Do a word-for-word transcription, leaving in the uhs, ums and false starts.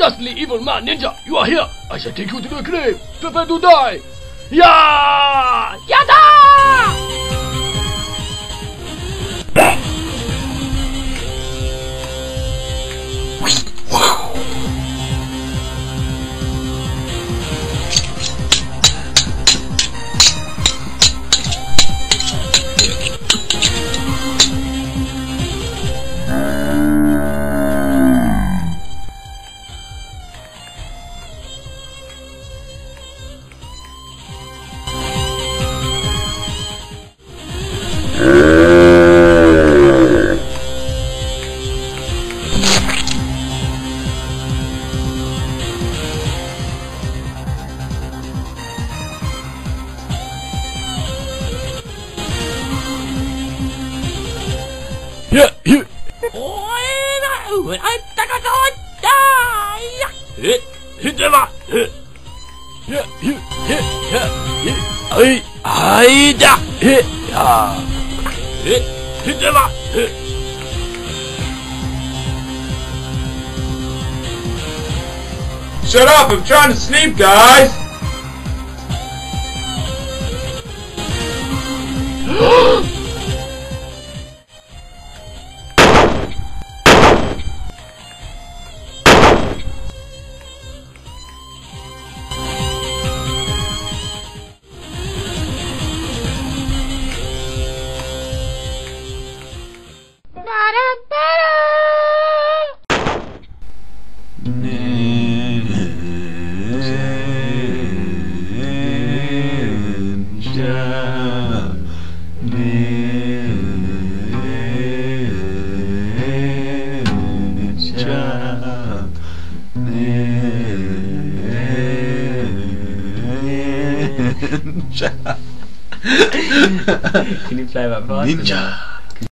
ghastly evil man ninja, you are here. I shall take you to the grave. Prepare to die. Yeah! Yada! Shut up, I'm trying to sleep, guys! Can you play that part? Ninja!